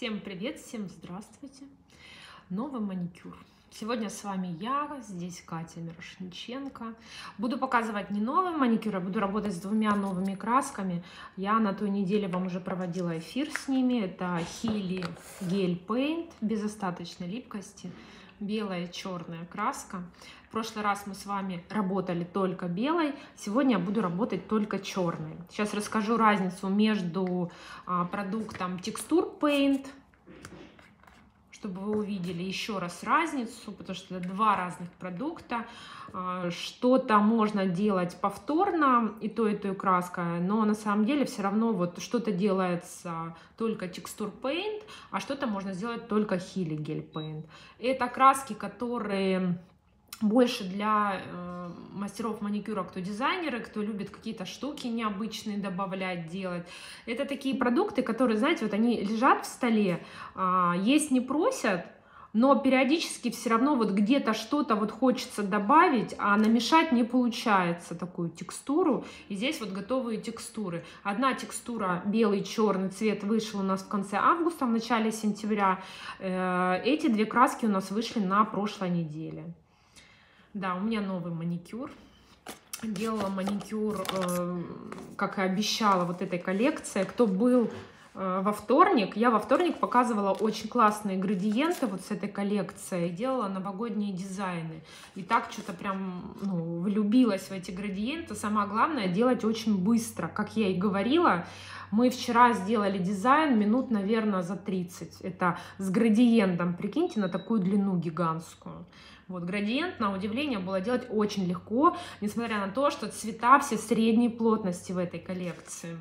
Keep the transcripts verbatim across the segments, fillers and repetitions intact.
Всем привет, всем здравствуйте! Новый маникюр. Сегодня с вами я, здесь Катя Мирошниченко. Буду показывать не новый маникюр, а буду работать с двумя новыми красками. Я на той неделе вам уже проводила эфир с ними. Это Hilly гель paint без остаточной липкости. Белая и черная краска. В прошлый раз мы с вами работали только белой, сегодня я буду работать только черной. Сейчас расскажу разницу между а, продуктом Texture Paint, чтобы вы увидели еще раз разницу, потому что это два разных продукта. А, что-то можно делать повторно, и то, и то, и краска, но на самом деле все равно вот что-то делается только Texture Paint, а что-то можно сделать только Hilly Gel Paint. Это краски, которые больше для э, мастеров маникюра, кто дизайнеры, кто любит какие-то штуки необычные добавлять, делать. Это такие продукты, которые, знаете, вот они лежат в столе, э, есть не просят, но периодически все равно вот где-то что-то вот хочется добавить, а намешать не получается такую текстуру. И здесь вот готовые текстуры. Одна текстура белый, черный цвет вышла у нас в конце августа, в начале сентября. Э, эти две краски у нас вышли на прошлой неделе. Да, у меня новый маникюр. Делала маникюр, э, как и обещала, вот этой коллекции. Кто был э, во вторник, я во вторник показывала очень классные градиенты вот с этой коллекции. Делала новогодние дизайны. И так что-то прям ну, влюбилась в эти градиенты. Самое главное, делать очень быстро. Как я и говорила, мы вчера сделали дизайн минут, наверное, за тридцать. Это с градиентом, прикиньте, на такую длину гигантскую. Вот, градиент, на удивление, было делать очень легко, несмотря на то, что цвета все средней плотности в этой коллекции.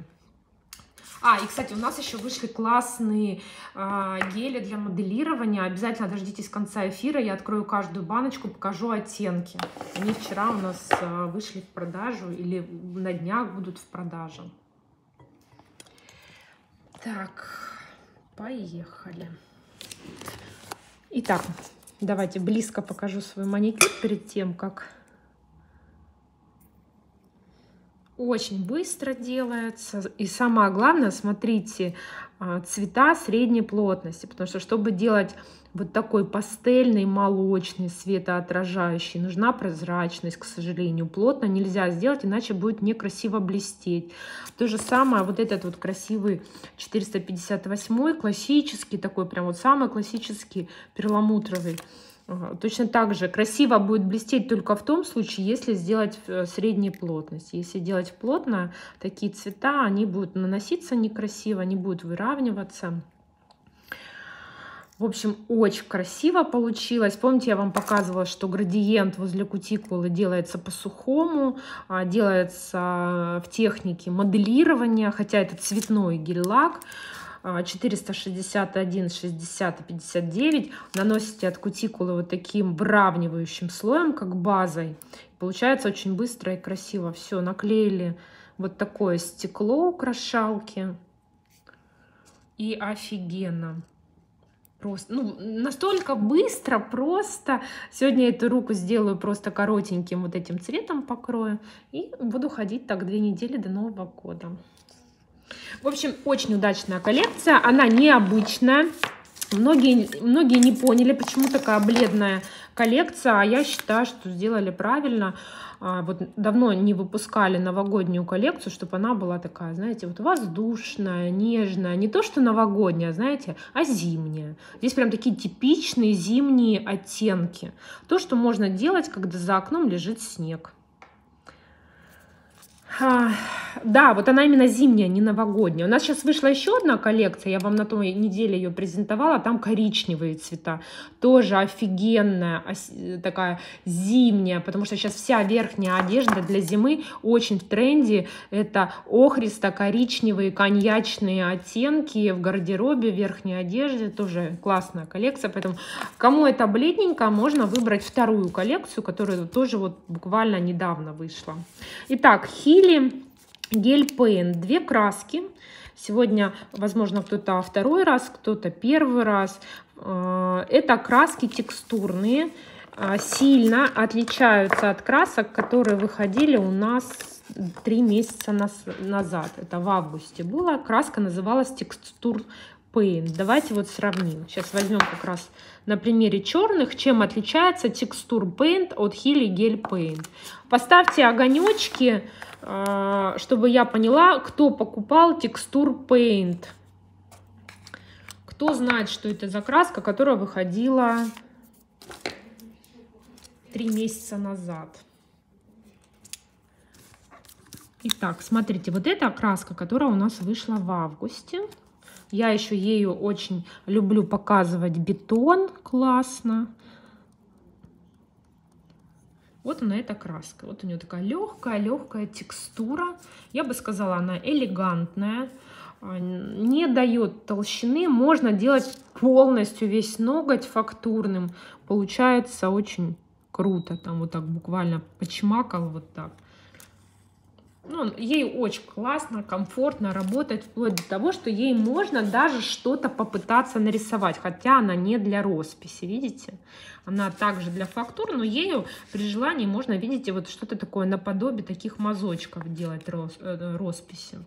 А, и, кстати, у нас еще вышли классные э, гели для моделирования. Обязательно дождитесь конца эфира, я открою каждую баночку, покажу оттенки. Они вчера у нас э, вышли в продажу или на днях будут в продаже. Так, поехали. Итак. Давайте близко покажу свой маникюр перед тем, как. Очень быстро делается. И самое главное, смотрите, цвета средней плотности. Потому что, чтобы делать вот такой пастельный, молочный, светоотражающий, нужна прозрачность, к сожалению. Плотно нельзя сделать, иначе будет некрасиво блестеть. То же самое вот этот вот красивый четыреста пятьдесят восьмой, классический такой, прям вот самый классический, перламутровый. Точно так же красиво будет блестеть только в том случае, если сделать средней плотность. Если делать плотно, такие цвета, они будут наноситься некрасиво, они будут выравниваться. В общем, очень красиво получилось. Помните, я вам показывала, что градиент возле кутикулы делается по-сухому, делается в технике моделирования, хотя это цветной гель-лак. четыреста шестьдесят один, шестьдесят и пятьдесят девять. Наносите от кутикулы вот таким выравнивающим слоем, как базой. Получается очень быстро и красиво. Все, наклеили вот такое стекло украшалки. И офигенно. Просто, ну, настолько быстро, просто. Сегодня я эту руку сделаю просто коротеньким вот этим цветом покрою. И буду ходить так две недели до Нового года. В общем, очень удачная коллекция. Она необычная. Многие, многие не поняли, почему такая бледная коллекция. А я считаю, что сделали правильно. Вот давно не выпускали новогоднюю коллекцию, чтобы она была такая, знаете, вот воздушная, нежная. Не то, что новогодняя, знаете, а зимняя. Здесь прям такие типичные зимние оттенки. То, что можно делать, когда за окном лежит снег. А, да, вот она именно зимняя, не новогодняя. У нас сейчас вышла еще одна коллекция, я вам на той неделе ее презентовала, там коричневые цвета. Тоже офигенная, такая зимняя, потому что сейчас вся верхняя одежда для зимы очень в тренде. Это охристо-коричневые коньячные оттенки в гардеробе, в верхней одежде. Тоже классная коллекция, поэтому кому это бледненько, можно выбрать вторую коллекцию, которая тоже вот буквально недавно вышла. Итак, Hilly гель пейнт, две краски. Сегодня, возможно, кто-то второй раз, кто-то первый раз. Это краски текстурные, сильно отличаются от красок, которые выходили у нас три месяца назад. Это в августе было. Краска называлась Texture Paint. Давайте вот сравним. Сейчас возьмем как раз на примере черных, чем отличается Texture Paint от Hilly Gel Paint. Поставьте огонечки, чтобы я поняла, кто покупал Texture Paint. Кто знает, что это за краска, которая выходила три месяца назад. Итак, смотрите, вот эта краска, которая у нас вышла в августе. Я еще ею очень люблю показывать бетон. Классно. Вот она, эта краска. Вот у нее такая легкая-легкая текстура. Я бы сказала, она элегантная. Не дает толщины. Можно делать полностью весь ноготь фактурным. Получается очень круто. Там вот так буквально почмакал вот так. Ну, ей очень классно, комфортно работать, вплоть до того, что ей можно даже что-то попытаться нарисовать, хотя она не для росписи, видите? Она также для фактур, но ею при желании можно, видите, вот что-то такое наподобие таких мазочков делать рос, э, росписи.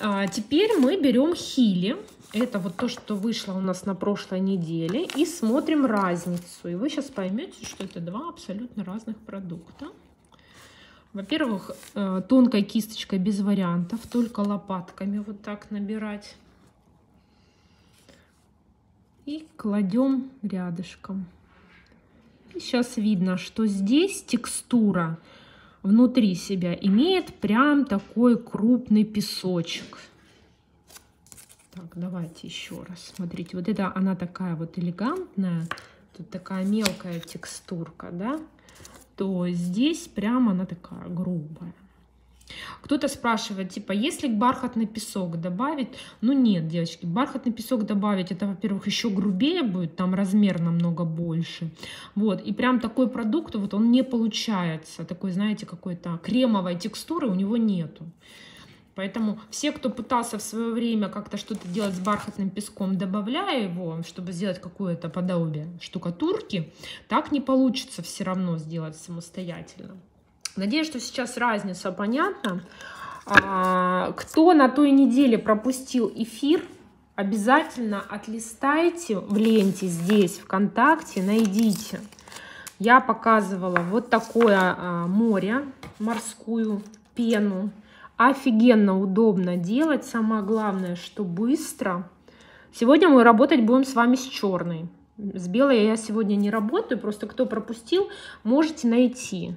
А теперь мы берем Hilly, это вот то, что вышло у нас на прошлой неделе, и смотрим разницу. И вы сейчас поймете, что это два абсолютно разных продукта. Во-первых, тонкой кисточкой без вариантов, только лопатками вот так набирать. И кладем рядышком. И сейчас видно, что здесь текстура внутри себя имеет прям такой крупный песочек. Так, давайте еще раз. Смотрите, вот это она такая вот элегантная, тут такая мелкая текстурка, да? То здесь прямо она такая грубая. Кто-то спрашивает, типа, если бархатный песок добавить? Ну нет, девочки, бархатный песок добавить, это, во-первых, еще грубее будет, там размер намного больше. Вот, и прям такой продукт, вот он не получается, такой, знаете, какой-то кремовой текстуры у него нету. Поэтому все, кто пытался в свое время как-то что-то делать с бархатным песком, добавляя его, чтобы сделать какое-то подобие штукатурки, так не получится все равно сделать самостоятельно. Надеюсь, что сейчас разница понятна. Кто на той неделе пропустил эфир, обязательно отлистайте в ленте здесь, ВКонтакте, найдите. Я показывала вот такое море, морскую пену. Офигенно удобно делать. Самое главное, что быстро. Сегодня мы работать будем с вами с черной. С белой я сегодня не работаю. Просто кто пропустил, можете найти.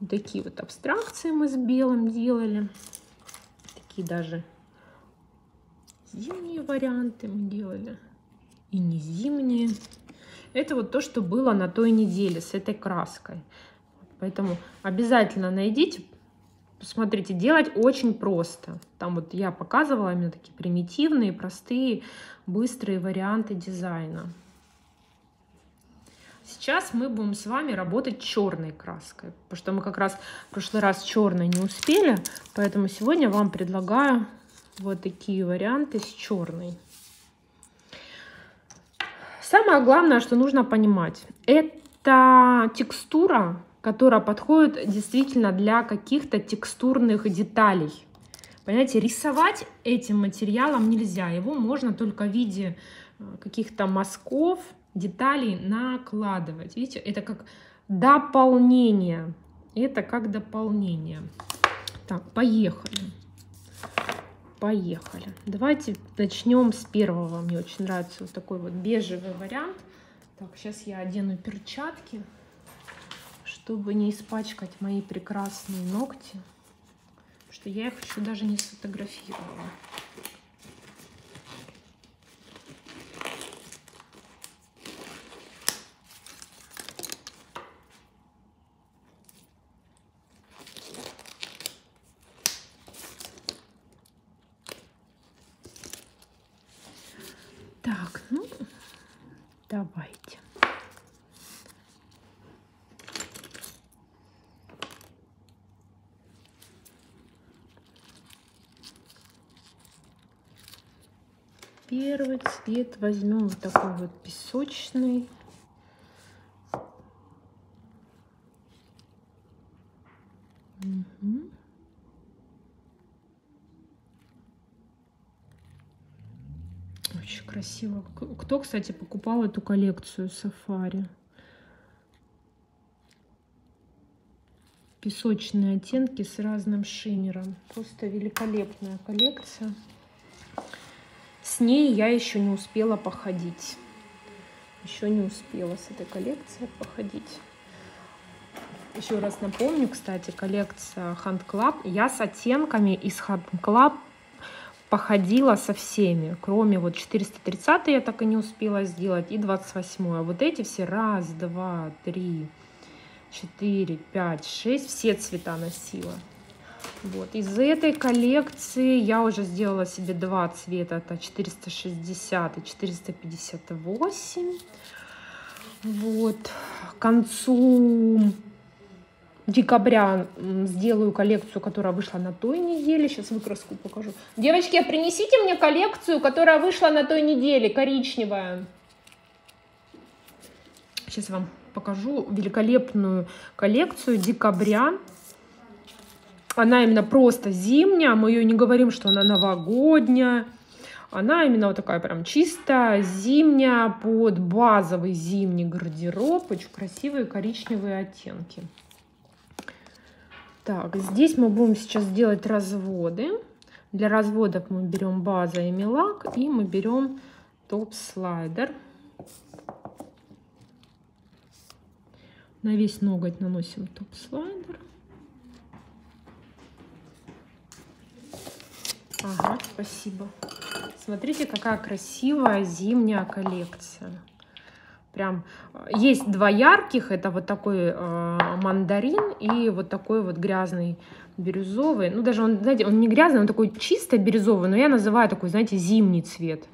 Вот такие вот абстракции мы с белым делали. Такие даже зимние варианты мы делали. И не зимние. Это вот то, что было на той неделе с этой краской. Поэтому обязательно найдите. Смотрите, делать очень просто. Там вот я показывала именно такие примитивные, простые, быстрые варианты дизайна. Сейчас мы будем с вами работать черной краской, потому что мы как раз в прошлый раз черной не успели, поэтому сегодня вам предлагаю вот такие варианты с черной. Самое главное, что нужно понимать, это текстура, которая подходит действительно для каких-то текстурных деталей. Понимаете, рисовать этим материалом нельзя. Его можно только в виде каких-то мазков, деталей накладывать. Видите, это как дополнение. Это как дополнение. Так, поехали. Поехали. Давайте начнем с первого. Мне очень нравится вот такой вот бежевый вариант. Так, сейчас я одену перчатки, чтобы не испачкать мои прекрасные ногти, что я их еще даже не сфотографировала. Так, ну, давайте. Первый цвет возьмем вот такой вот песочный. Угу. Очень красиво. Кто, кстати, покупал эту коллекцию Сафари? Песочные оттенки с разным шинером. Просто великолепная коллекция. С ней я еще не успела походить. Еще не успела с этой коллекцией походить. Еще раз напомню, кстати, коллекция Hand Club. Я с оттенками из Hand Club походила со всеми. Кроме вот четыреста тридцать я так и не успела сделать. И двадцать восемь. А вот эти все раз, два, три... четыре, пять, шесть, все цвета носила. Вот. Из этой коллекции я уже сделала себе два цвета, это четыреста шестьдесят и четыреста пятьдесят восемь. Вот. К концу декабря сделаю коллекцию, которая вышла на той неделе. Сейчас выкраску покажу. Девочки, принесите мне коллекцию, которая вышла на той неделе, коричневая. Сейчас вам покажу великолепную коллекцию декабря. Она именно просто зимняя. Мы ее не говорим, что она новогодняя. Она именно вот такая прям чистая, зимняя, под базовый зимний гардероб. Очень красивые коричневые оттенки. Так, здесь мы будем сейчас делать разводы. Для разводов мы берем база Emilac и мы берем топ-слайдер. На весь ноготь наносим топ-слайдер. Ага, спасибо. Смотрите, какая красивая зимняя коллекция. Прям есть два ярких. Это вот такой э, мандарин и вот такой вот грязный бирюзовый. Ну, даже он, знаете, он не грязный, он такой чисто бирюзовый, но я называю такой, знаете, зимний цвет.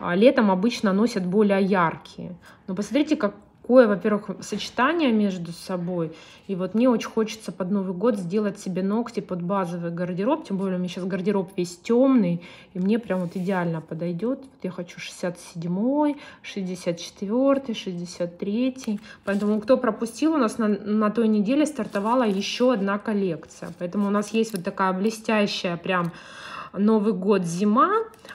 А летом обычно носят более яркие. Но посмотрите, как такое, во-первых, сочетание между собой. И вот мне очень хочется под Новый год сделать себе ногти под базовый гардероб. Тем более у меня сейчас гардероб весь темный. И мне прям вот идеально подойдет. Вот я хочу шестьдесят седьмой, шестьдесят четвёртый, шестьдесят третий. Поэтому кто пропустил, у нас на, на той неделе стартовала еще одна коллекция. Поэтому у нас есть вот такая блестящая прям Новый год зима.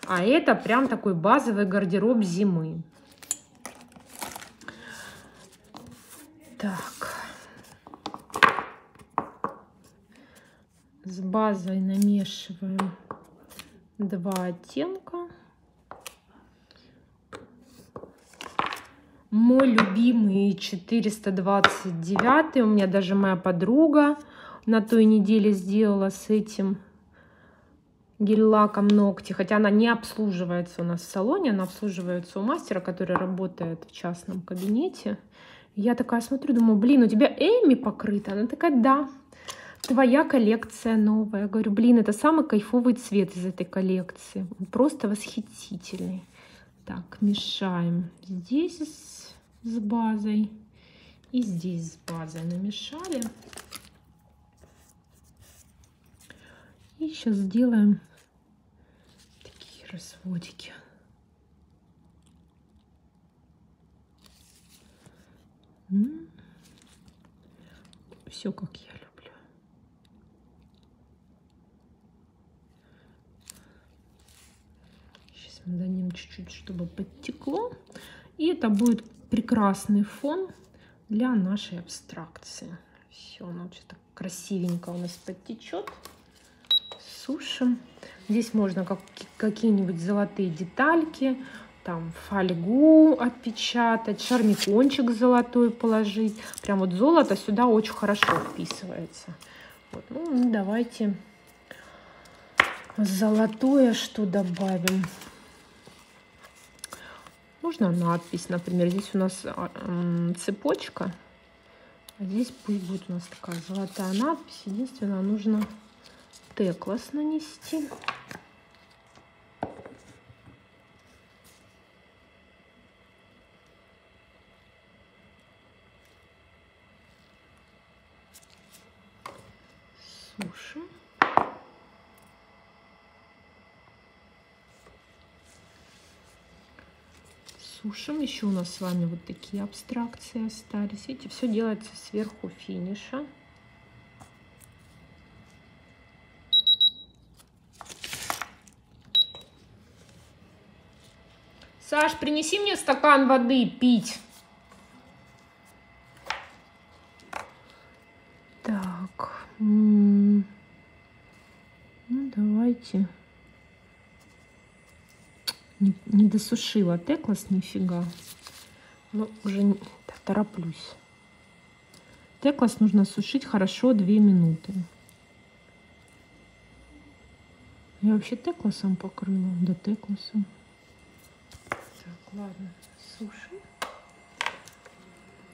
А это прям такой базовый гардероб зимы. Так, с базой намешиваем два оттенка. Мой любимый четыреста двадцать девять, у меня даже моя подруга на той неделе сделала с этим гель-лаком ногти. Хотя она не обслуживается у нас в салоне, она обслуживается у мастера, который работает в частном кабинете. Я такая смотрю, думаю, блин, у тебя Эми покрыта. Она такая, да, твоя коллекция новая. Я говорю, блин, это самый кайфовый цвет из этой коллекции. Он просто восхитительный. Так, мешаем здесь с, с базой и здесь с базой. Намешали. И сейчас сделаем такие разводики. Все, как я люблю. Сейчас мы дадим чуть-чуть, чтобы подтекло. И это будет прекрасный фон для нашей абстракции. Все, оно сейчас так красивенько у нас подтечет. Сушим. Здесь можно как, какие-нибудь золотые детальки. Там фольгу отпечатать, шармикончик золотой положить. Прям вот золото сюда очень хорошо вписывается. Вот. Ну, давайте золотое что добавим. Можно надпись, например. Здесь у нас цепочка. А здесь пусть будет у нас такая золотая надпись. Единственное, нужно Teclas нанести. Сушим. Еще у нас с вами вот такие абстракции остались. Видите, все делается сверху финиша. Саш, принеси мне стакан воды пить. Так. Ну, давайте. Не, не досушила Теклас нифига. Но уже не, да, тороплюсь. Теклас нужно сушить хорошо две минуты. Я вообще Текласом покрыла. Да, Текласом. Так, ладно, сушим.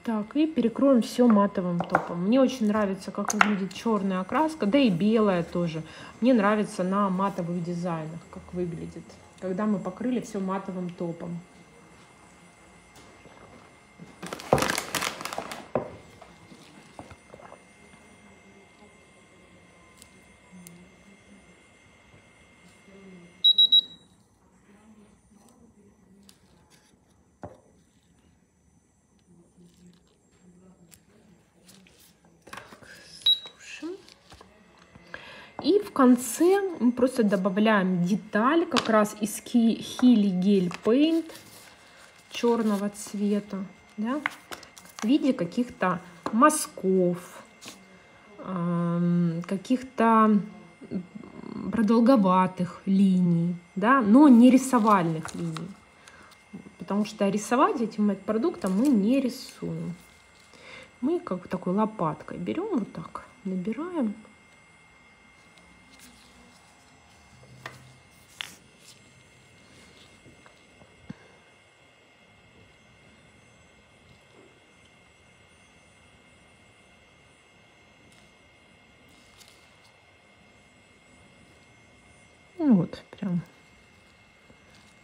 Так, и перекроем все матовым топом. Мне очень нравится, как выглядит черная окраска, да и белая тоже. Мне нравится на матовых дизайнах, как выглядит, когда мы покрыли все матовым топом. И в конце мы просто добавляем деталь как раз из Hilly gel paint черного цвета, да, в виде каких-то мазков, каких-то продолговатых линий, да, но не рисовальных линий, потому что рисовать этим продуктом мы не рисуем. Мы как такой лопаткой берем, вот так набираем. Вот прям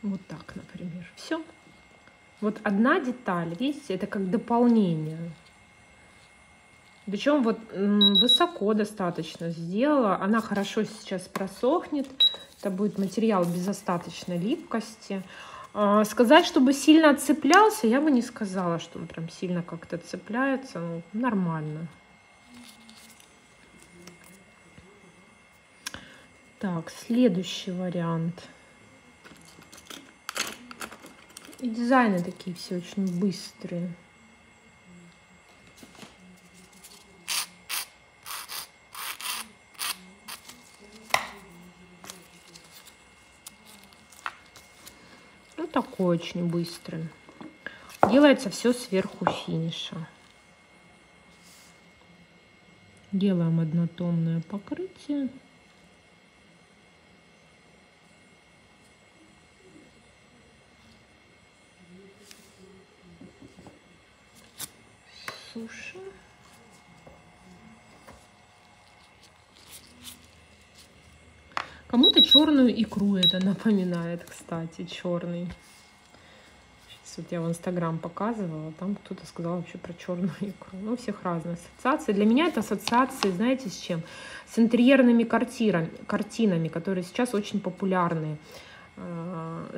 вот так, например. Все. Вот одна деталь, видите, это как дополнение. Причем вот высоко достаточно сделала. Она хорошо сейчас просохнет. Это будет материал без остаточной липкости. Сказать, чтобы сильно цеплялся, я бы не сказала, что он прям сильно как-то цепляется. Ну, нормально. Так, следующий вариант. И дизайны такие все очень быстрые. Ну, такой очень быстрый. Делается все сверху финиша. Делаем однотонное покрытие. Сушим. Кому-то черную икру это напоминает, кстати, черный. Сейчас вот я в Инстаграм показывала, там кто-то сказал вообще про черную икру. Ну, у всех разные ассоциации. Для меня это ассоциации, знаете, с чем? С интерьерными картинами, картинами, которые сейчас очень популярны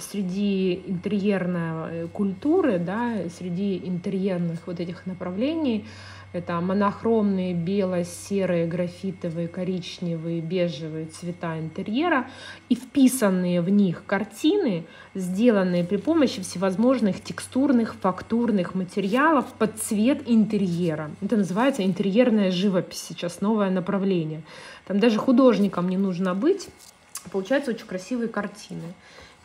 среди интерьерной культуры, да, среди интерьерных вот этих направлений. Это монохромные бело-серые, графитовые, коричневые, бежевые цвета интерьера и вписанные в них картины, сделанные при помощи всевозможных текстурных, фактурных материалов под цвет интерьера. Это называется интерьерная живопись, сейчас новое направление. Там даже художникам не нужно быть. Получаются очень красивые картины.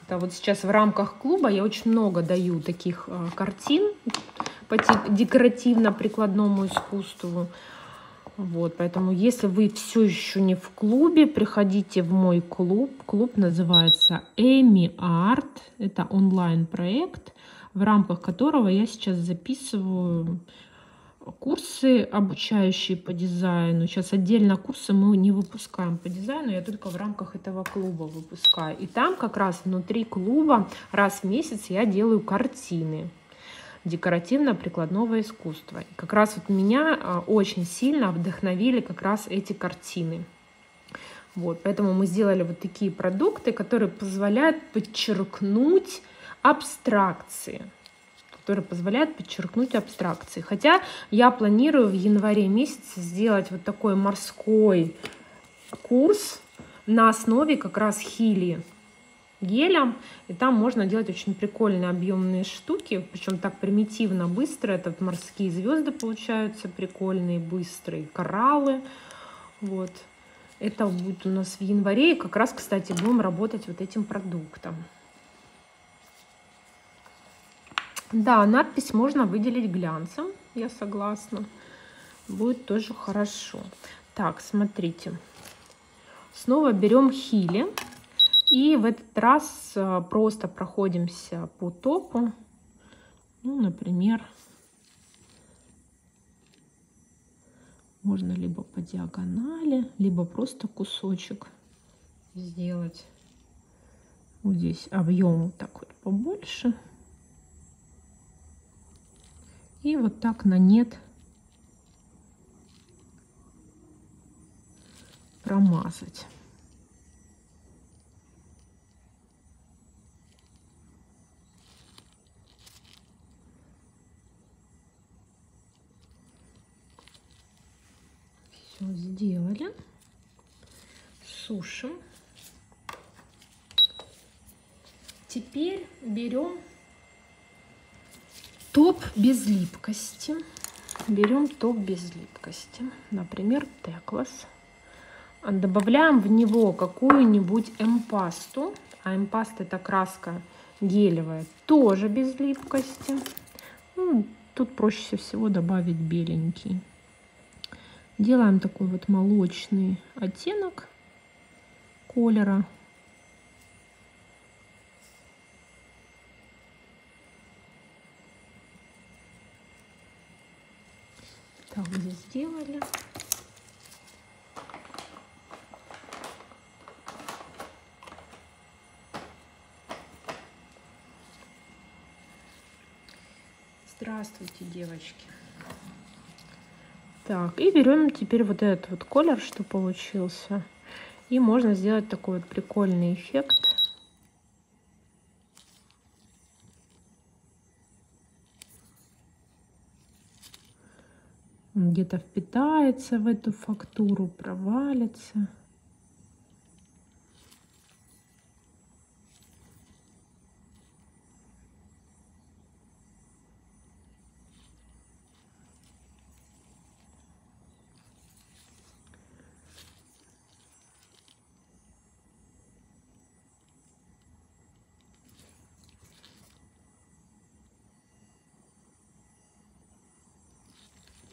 Это вот сейчас в рамках клуба я очень много даю таких картин по декоративно-прикладному искусству. Вот, поэтому, если вы все еще не в клубе, приходите в мой клуб. Клуб называется и эм и Art. Это онлайн-проект, в рамках которого я сейчас записываю курсы, обучающие по дизайну. Сейчас отдельно курсы мы не выпускаем по дизайну, я только в рамках этого клуба выпускаю. И там как раз внутри клуба раз в месяц я делаю картины декоративно-прикладного искусства. И как раз вот меня очень сильно вдохновили как раз эти картины. Вот, поэтому мы сделали вот такие продукты, которые позволяют подчеркнуть абстракции. Который позволяет подчеркнуть абстракции. Хотя я планирую в январе месяце сделать вот такой морской курс на основе как раз Hilly гелем, и там можно делать очень прикольные объемные штуки, причем так примитивно, быстро. Это вот морские звезды получаются прикольные, быстрые, кораллы. Вот это будет у нас в январе, и как раз, кстати, будем работать вот этим продуктом. Да, надпись можно выделить глянцем, я согласна, будет тоже хорошо. Так, смотрите, снова берем Хилли. И в этот раз просто проходимся по топу, ну, например, можно либо по диагонали, либо просто кусочек сделать. Вот здесь объем вот так вот побольше. И вот так на нет промазать. Сделали, сушим. Теперь берем топ без липкости, берем топ без липкости, например, Teclas, добавляем в него какую-нибудь эмпасту, а эмпаста — это краска гелевая, тоже без липкости. Ну, тут проще всего добавить беленький. Делаем такой вот молочный оттенок колера. Так, здесь сделали. Здравствуйте, девочки. Так, и берем теперь вот этот вот колер, что получился. И можно сделать такой вот прикольный эффект. Он где-то впитается в эту фактуру, провалится.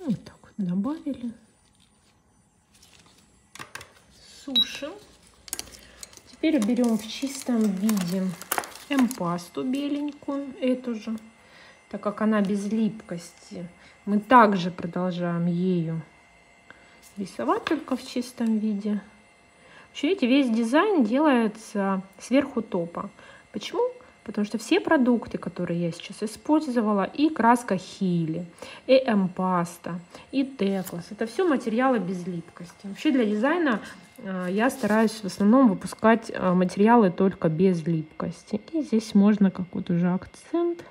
Вот так вот добавили. Сушим. Теперь берем в чистом виде эмпасту беленькую, эту же. Так как она без липкости, мы также продолжаем ею рисовать, только в чистом виде. Вообще, видите, весь дизайн делается сверху топа. Почему? Потому что все продукты, которые я сейчас использовала, и краска Хилли, и эмпаста, и Teclas, это все материалы без липкости. Вообще для дизайна я стараюсь в основном выпускать материалы только без липкости. И здесь можно какой-то уже акцент.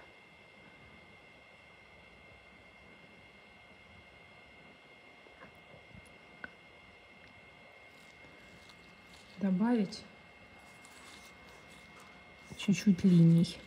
Добавить чуть-чуть линий.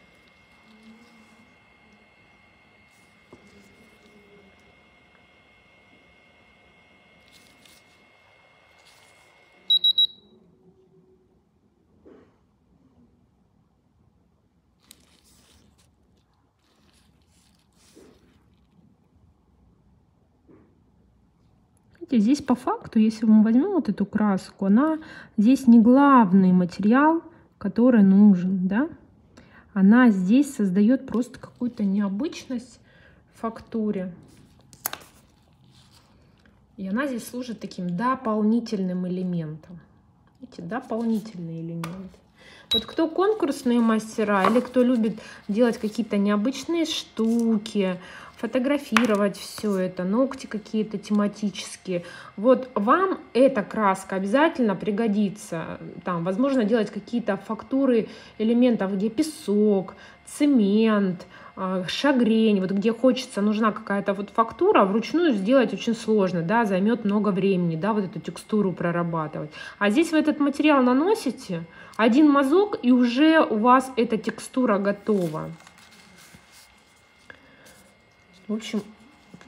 Здесь по факту, если мы возьмем вот эту краску, она здесь не главный материал, который нужен, да? Она здесь создает просто какую-то необычность в фактуре. И она здесь служит таким дополнительным элементом. Видите, дополнительный элемент. Вот кто конкурсные мастера или кто любит делать какие-то необычные штуки, фотографировать все это, ногти какие-то тематические. Вот вам эта краска обязательно пригодится. Там, возможно, делать какие-то фактуры элементов, где песок, цемент, шагрень, вот где хочется, нужна какая-то вот фактура, вручную сделать очень сложно, да, займет много времени, да, вот эту текстуру прорабатывать. А здесь вы этот материал наносите, один мазок, и уже у вас эта текстура готова. В общем,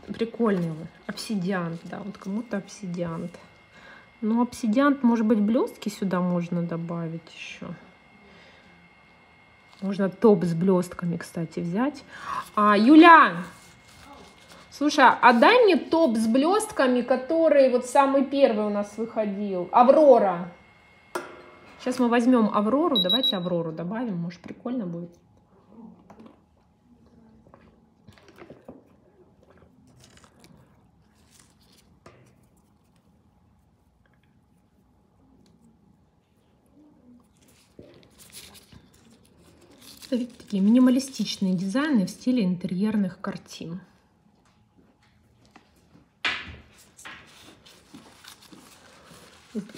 прикольный обсидиант, да, вот кому-то обсидиант. Но обсидиант, может быть, блестки сюда можно добавить еще. Можно топ с блестками, кстати, взять. А, Юля, слушай, а дай мне топ с блестками, который вот самый первый у нас выходил. Аврора. Сейчас мы возьмем Аврору. Давайте Аврору добавим. Может, прикольно будет. Видите, такие минималистичные дизайны в стиле интерьерных картин.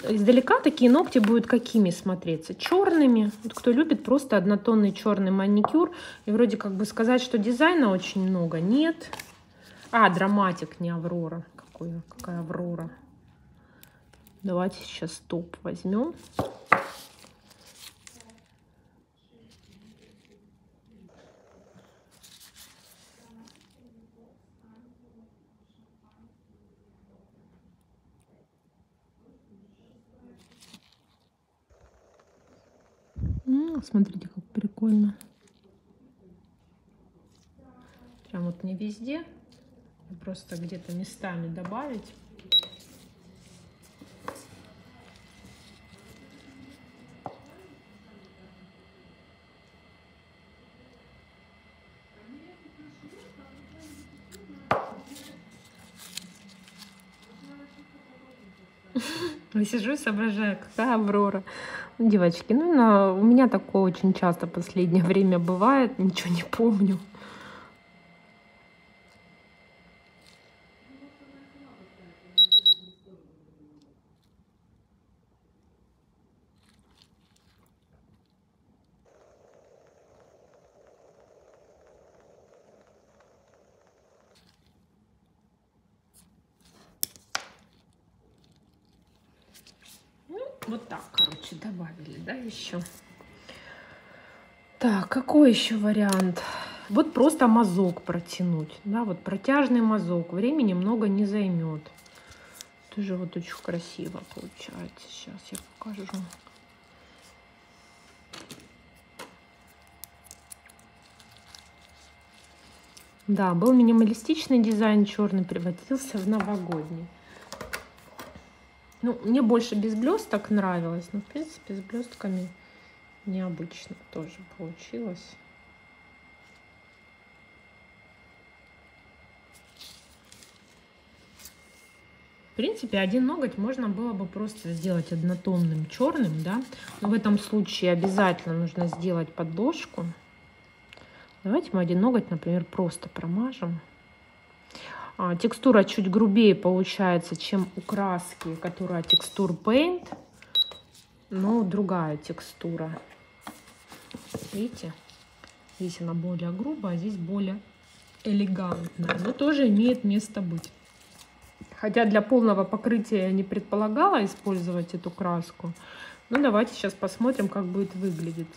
Издалека такие ногти будут какими смотреться? Черными. Вот кто любит просто однотонный черный маникюр. И вроде как бы сказать, что дизайна очень много. Нет. А, Драматик, не Аврора. Какой, какая Аврора. Давайте сейчас топ возьмем. Смотрите, как прикольно. Прям вот не везде. Просто где-то местами добавить. Сижу и соображаю, какая Аврора. Девочки, ну на, у меня такое очень часто в последнее время бывает, ничего не помню. Вот так, короче, добавили, да, еще. Так, какой еще вариант? Вот просто мазок протянуть, да, вот протяжный мазок. Времени много не займет. Тоже вот очень красиво получается. Сейчас я покажу. Да, был минималистичный дизайн, черный превратился в новогодний. Ну, мне больше без блесток нравилось, но, в принципе, с блестками необычно тоже получилось. В принципе, один ноготь можно было бы просто сделать однотонным черным, да. Но в этом случае обязательно нужно сделать подложку. Давайте мы один ноготь, например, просто промажем. Текстура чуть грубее получается, чем у краски, которая Texture Paint, но другая текстура. Видите, здесь она более грубая, а здесь более элегантная, но тоже имеет место быть. Хотя для полного покрытия я не предполагала использовать эту краску, но давайте сейчас посмотрим, как будет выглядеть.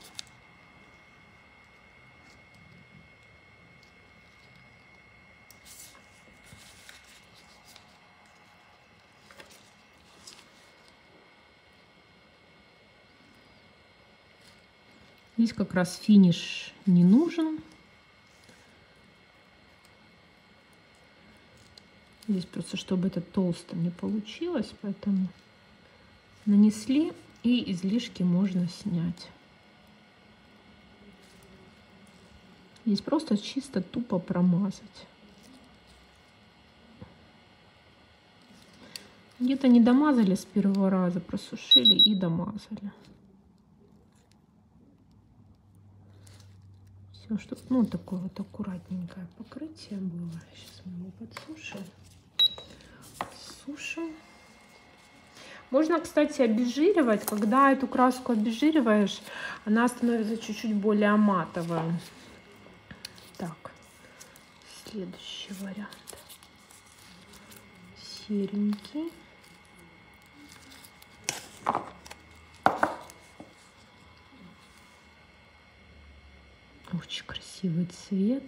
Здесь как раз финиш не нужен. Здесь просто, чтобы это толсто не получилось, поэтому нанесли, и излишки можно снять. Здесь просто чисто тупо промазать. Где-то не домазали с первого раза, просушили и домазали. Все, чтобы, ну, такое вот аккуратненькое покрытие было. Сейчас мы его подсушим. Сушим. Можно, кстати, обезжиривать. Когда эту краску обезжириваешь, она становится чуть-чуть более матовая. Так, следующий вариант. Серенький. Очень красивый цвет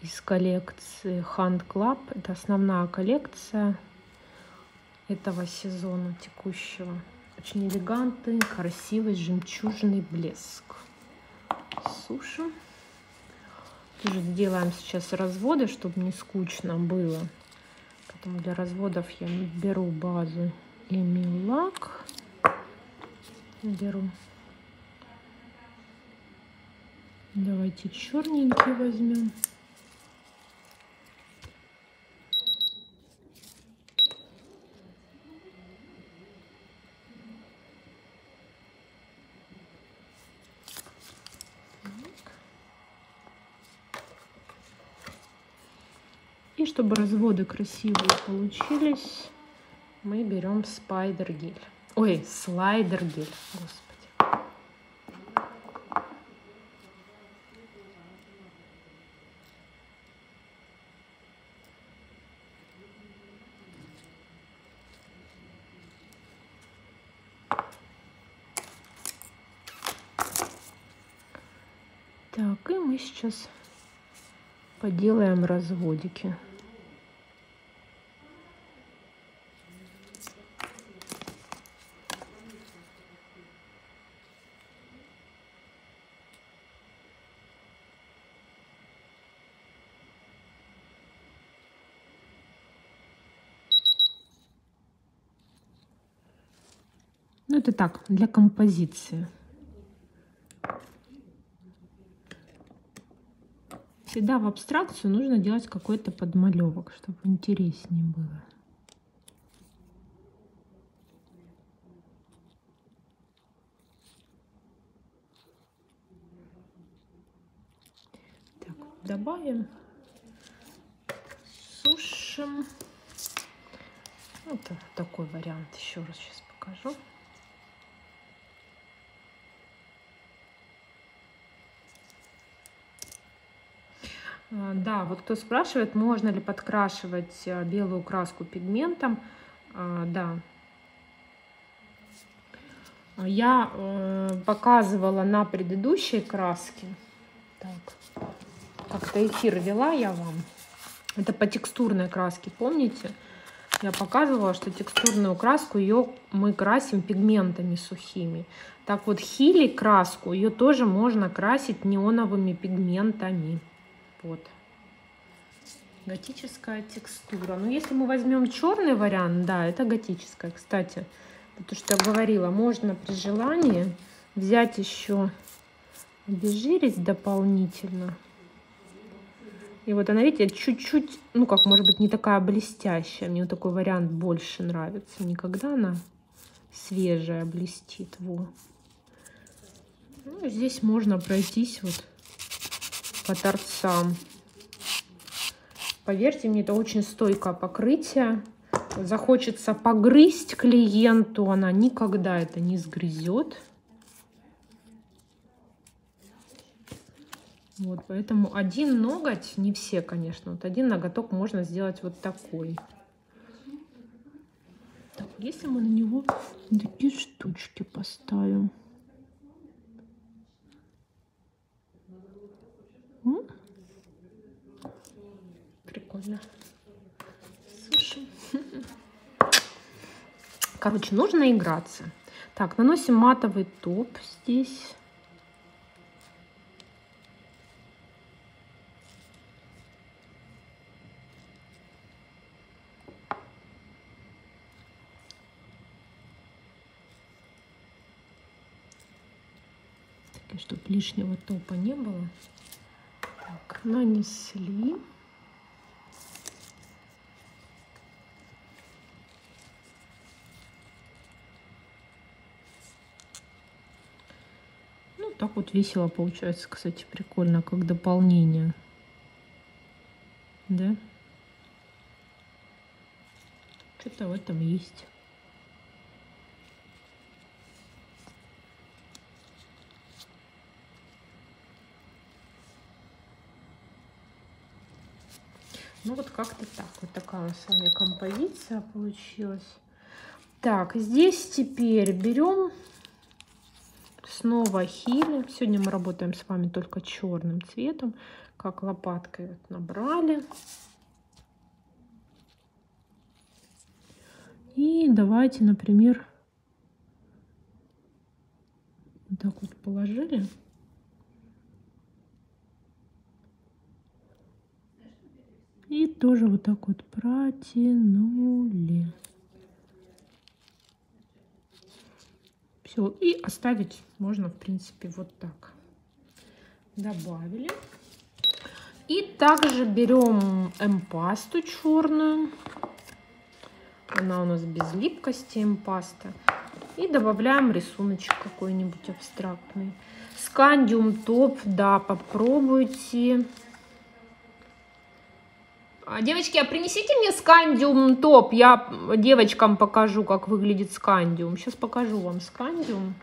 из коллекции Hand Club. Это основная коллекция этого сезона текущего. Очень элегантный, красивый, жемчужный блеск. Сушим. Тоже сделаем сейчас разводы, чтобы не скучно было. Поэтому для разводов я беру базу Emilac. Беру. Давайте черненький возьмем. И чтобы разводы красивые получились, мы берем спайдер гель. Ой, слайдер гель. Господи. Так, и мы сейчас поделаем разводики. Ну, это так, для композиции. Всегда в абстракцию нужно делать какой-то подмалевок, чтобы интереснее было. Так, добавим, сушим. Вот такой вариант еще раз сейчас покажу. Да, вот кто спрашивает, можно ли подкрашивать белую краску пигментом, да. Я показывала на предыдущей краске, так, как-то эфир вела я вам, это по текстурной краске, помните? Я показывала, что текстурную краску ее мы красим пигментами сухими. Так вот, Hilly краску ее тоже можно красить неоновыми пигментами. Вот. Готическая текстура. Но если мы возьмем черный вариант, да, это готическая, кстати. Потому что я говорила, можно при желании взять еще, обезжирить дополнительно. И вот она, видите, чуть-чуть, ну как, может быть, не такая блестящая. Мне вот такой вариант больше нравится. Никогда она свежая, блестит. Во. Ну, здесь можно пройтись вот по торцам. Поверьте мне, это очень стойкое покрытие. Захочется погрызть клиенту, она никогда это не сгрызет. Вот, поэтому один ноготь, не все, конечно, вот один ноготок можно сделать вот такой. Так, если мы на него такие штучки поставим. Прикольно. Слушай. Короче, нужно играться. Так, наносим матовый топ здесь. Так, и чтобы лишнего топа не было. Так, нанесли. так вот весело получается, кстати, прикольно, как дополнение. Да? Что-то в этом есть. Ну вот как-то так. Вот такая у нас с вами композиция получилась. Так, здесь теперь берем снова Hilly. Сегодня мы работаем с вами только черным цветом. Как лопаткой вот набрали. И давайте, например, вот так вот положили. И тоже вот так вот протянули. Все, и оставить можно, в принципе, вот так. Добавили. И также берем эмпасту черную. Она у нас без липкости, эмпаста. И добавляем рисуночек какой-нибудь абстрактный. Скандиум топ, да, попробуйте. Девочки, а принесите мне скандиум топ, я девочкам покажу, как выглядит скандиум. Сейчас покажу вам скандиум.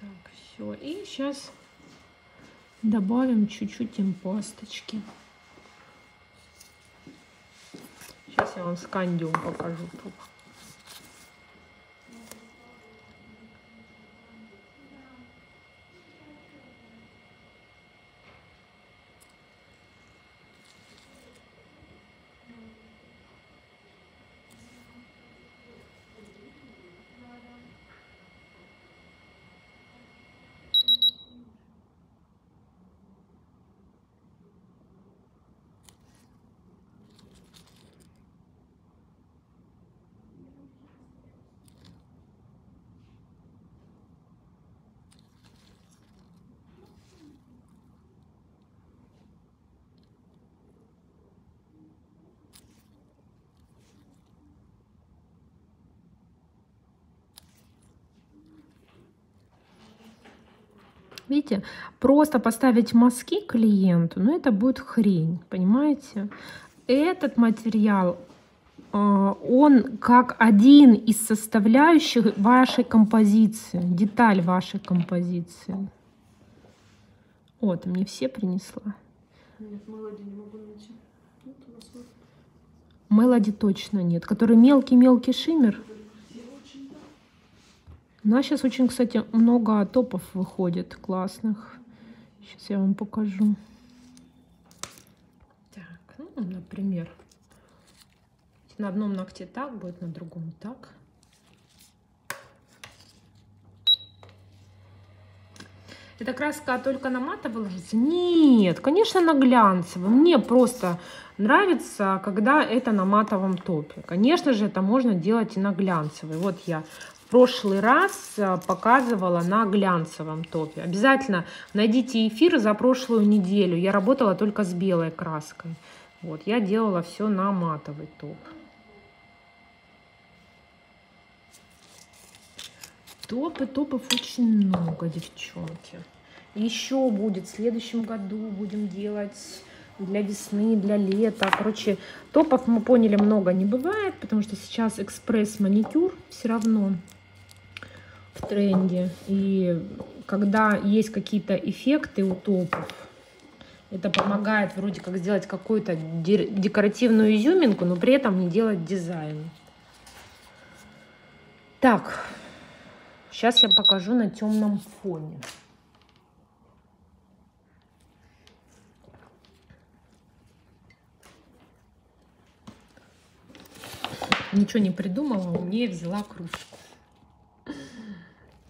Так, все. И сейчас добавим чуть-чуть импасточки. Сейчас я вам скандиум покажу топ. Видите, просто поставить мазки клиенту, но это будет хрень, понимаете? Этот материал, он как один из составляющих вашей композиции, деталь вашей композиции. О, ты мне все принесла? Нет, Melody не могу найти. Нет, у нас... Melody точно нет, который мелкий-мелкий шиммер. У нас сейчас очень, кстати, много топов выходит классных. Сейчас я вам покажу. Так, ну, например, на одном ногте так будет, на другом так. Эта краска только на матовый ложится? Нет, конечно, на глянцевый. Мне просто нравится, когда это на матовом топе. Конечно же, это можно делать и на глянцевый. Вот я в прошлый раз показывала на глянцевом топе. Обязательно найдите эфир за прошлую неделю. Я работала только с белой краской. Вот, я делала все на матовый топ. Топы, топов очень много, девчонки. Еще будет, в следующем году будем делать для весны, для лета. Короче, топов, мы поняли, много не бывает, потому что сейчас экспресс-маникюр все равно в тренде. И когда есть какие-то эффекты у топов, это помогает вроде как сделать какую-то декоративную изюминку, но при этом не делать дизайн. Так... Сейчас я покажу на темном фоне. Ничего не придумала, умнее взяла кружку.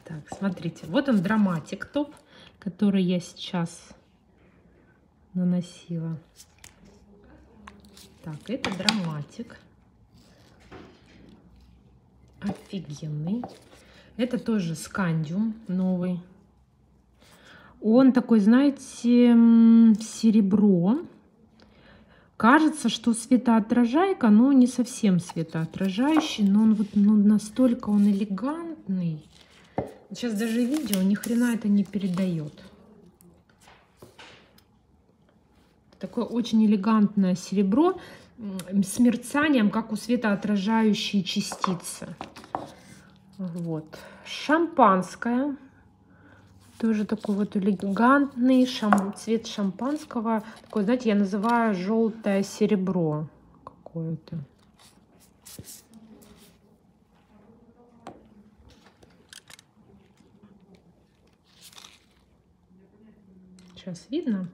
Так, смотрите, вот он Dramatic топ, который я сейчас наносила. Так, это Dramatic. Офигенный. Это тоже скандиум новый. Он такой, знаете, серебро. Кажется, что светоотражайка, но не совсем светоотражающий, но он вот ну, настолько он элегантный. Сейчас даже видео ни хрена это не передает. Такое очень элегантное серебро с мерцанием, как у светоотражающей частицы. Вот. Шампанское. Тоже такой вот элегантный шам... цвет шампанского. Такой, знаете, я называю желтое серебро какое-то. Сейчас видно.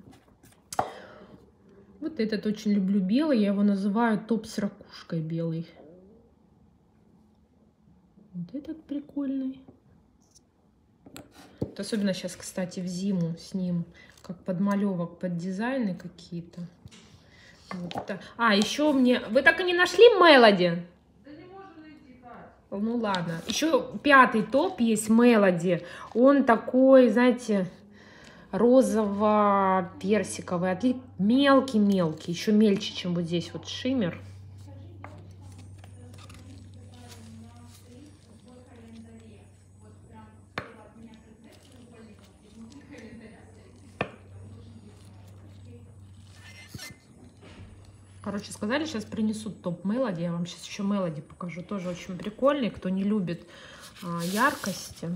Вот этот очень люблю белый. Я его называю топ с ракушкой белый. Вот этот прикольный. Вот особенно сейчас, кстати, в зиму с ним как подмалевок под дизайны какие-то. Вот. А, еще мне... Вы так и не нашли Melody? Да не можно найти, да. Ну ладно. Еще пятый топ есть Melody. Он такой, знаете... розово-персиковый отлив, мелкий-мелкий, еще мельче, чем вот здесь вот шиммер. Короче, сказали, сейчас принесут топ Melody, я вам сейчас еще Melody покажу, тоже очень прикольный, кто не любит а, яркости,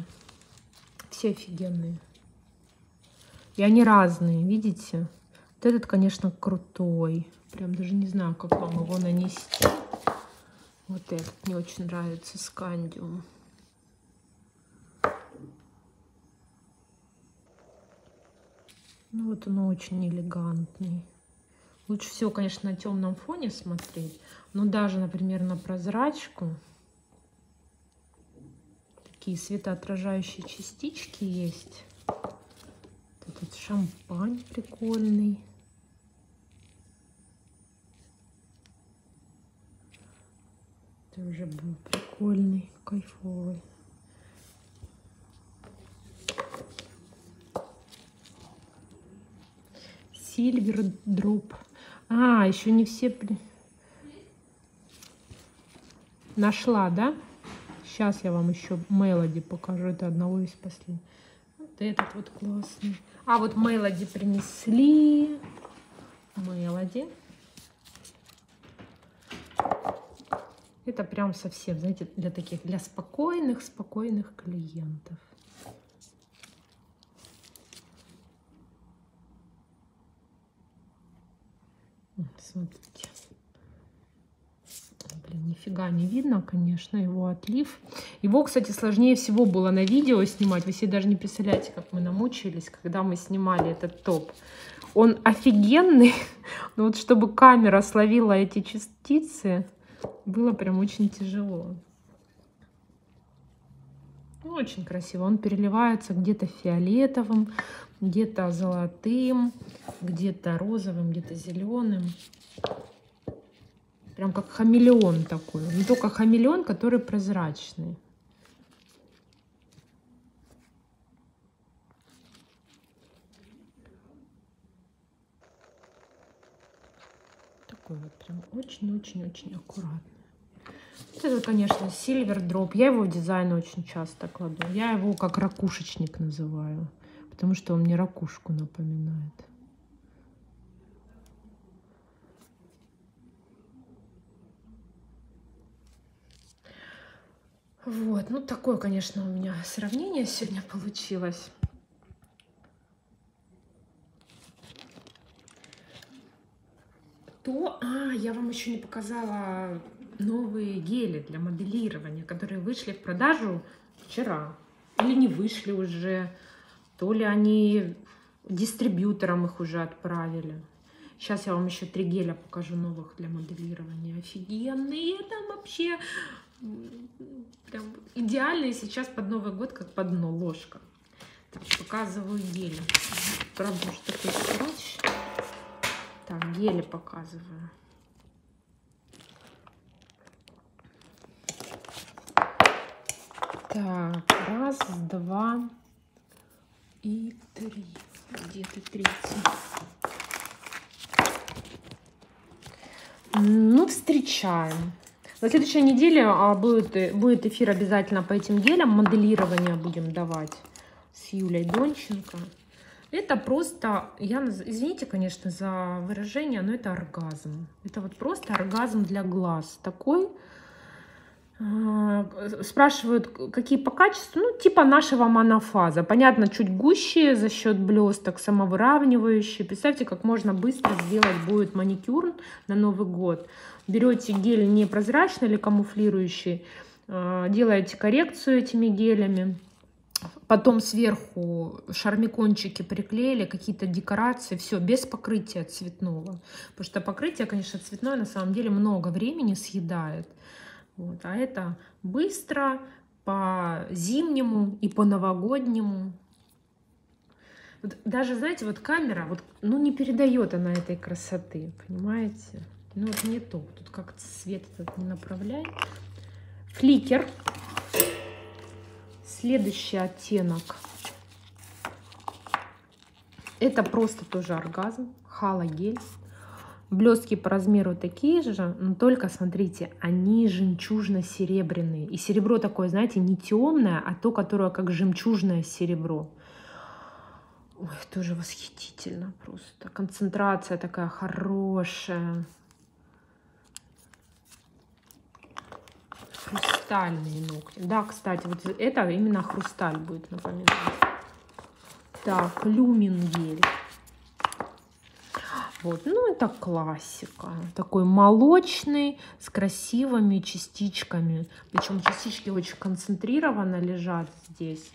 все офигенные. И они разные, видите? Вот этот, конечно, крутой. Прям даже не знаю, как вам его нанести. Вот этот мне очень нравится, Scandium. Ну вот он очень элегантный. Лучше всего, конечно, на темном фоне смотреть. Но даже, например, на прозрачку. Такие светоотражающие частички есть. Этот шампань прикольный. Тоже был прикольный, кайфовый. Silver Drop. А, еще не все... При... Нашла, да? Сейчас я вам еще Melody покажу. Это одного из последних. Вот этот вот классный. А вот Melody принесли. Melody. Это прям совсем, знаете, для таких, для спокойных, спокойных клиентов. Смотрите. Блин, нифига не видно, конечно, его отлив. Его, кстати, сложнее всего было на видео снимать. Вы себе даже не представляете, как мы намучились, когда мы снимали этот топ. Он офигенный, но вот чтобы камера словила эти частицы, было прям очень тяжело. Ну, очень красиво. Он переливается где-то фиолетовым, где-то золотым, где-то розовым, где-то зеленым. Прям как хамелеон такой. Не только хамелеон, который прозрачный. Такой вот прям очень-очень-очень аккуратный. Это, конечно, Silver Drop. Я его в дизайн очень часто кладу. Я его как ракушечник называю. Потому что он мне ракушку напоминает. Вот, ну такое, конечно, у меня сравнение сегодня получилось. То, а, я вам еще не показала новые гели для моделирования, которые вышли в продажу вчера. Или не вышли уже, то ли они дистрибьюторам их уже отправили. Сейчас я вам еще три геля покажу новых для моделирования. Офигенные там вообще... Прям идеальные сейчас под Новый год, как под дно ложка. Так, показываю гели. Правда, что такой скотч. Так, гели показываю. Так, раз, два и три. Где-то третий. Ну, встречаем. На следующей неделе будет, будет эфир обязательно по этим гелям. Моделирование будем давать с Юлей Донченко. Это просто, я, извините, конечно, за выражение, но это оргазм. Это вот просто оргазм для глаз. Такой. Спрашивают, какие по качеству. Ну, типа нашего монофаза. Понятно, чуть гуще за счет блесток, самовыравнивающие. Представьте, как можно быстро сделать будет маникюр на Новый год. Берете гель непрозрачный или камуфлирующий, делаете коррекцию этими гелями. Потом сверху шармикончики приклеили, какие-то декорации, все, без покрытия цветного. Потому что покрытие, конечно, цветное на самом деле много времени съедает. Вот. А это быстро, по-зимнему и по-новогоднему. Вот даже, знаете, вот камера, вот, ну, не передает она этой красоты, понимаете? Ну, вот не то, тут как-то свет этот не направляет. Фликер. Следующий оттенок. Это просто тоже оргазм. Хала гель. Блестки по размеру такие же, но только, смотрите, они жемчужно-серебряные. И серебро такое, знаете, не темное, а то, которое как жемчужное серебро. Ой, тоже восхитительно просто. Концентрация такая хорошая. Хрустальные ногти. Да, кстати, вот это именно хрусталь будет напоминать. Так, люмин гель. Вот, ну это классика. Такой молочный, с красивыми частичками. Причем частички очень концентрированно лежат здесь.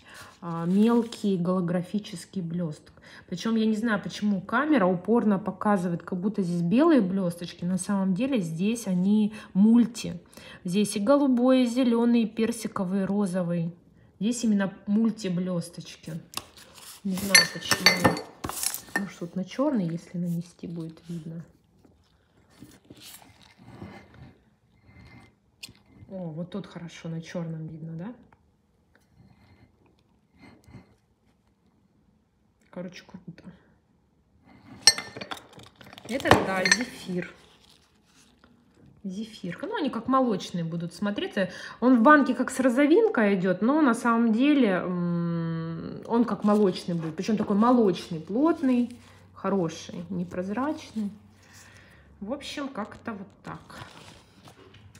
Мелкий голографический блесток. Причем я не знаю, почему камера упорно показывает, как будто здесь белые блесточки. На самом деле здесь они мульти. Здесь и голубой, и зеленый, и персиковый, и розовый. Здесь именно мульти-блесточки. Не знаю, почему. Может, тут на черный, если нанести, будет видно. О, вот тут хорошо на черном видно, да? Короче, круто. Это, да, зефир. Зефир. Ну, они как молочные будут смотреться. Он в банке как с розовинкой идет, но на самом деле он как молочный будет. Причем такой молочный, плотный, хороший, непрозрачный. В общем, как-то вот так.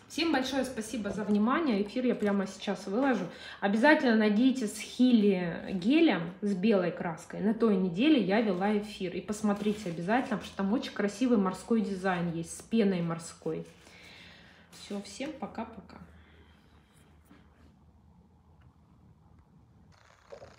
Всем большое спасибо за внимание. Эфир я прямо сейчас выложу. Обязательно надейтесь с Хилли гелем, с белой краской. На той неделе я вела эфир. И посмотрите обязательно, потому что там очень красивый морской дизайн есть, с пеной морской. Все, всем пока-пока.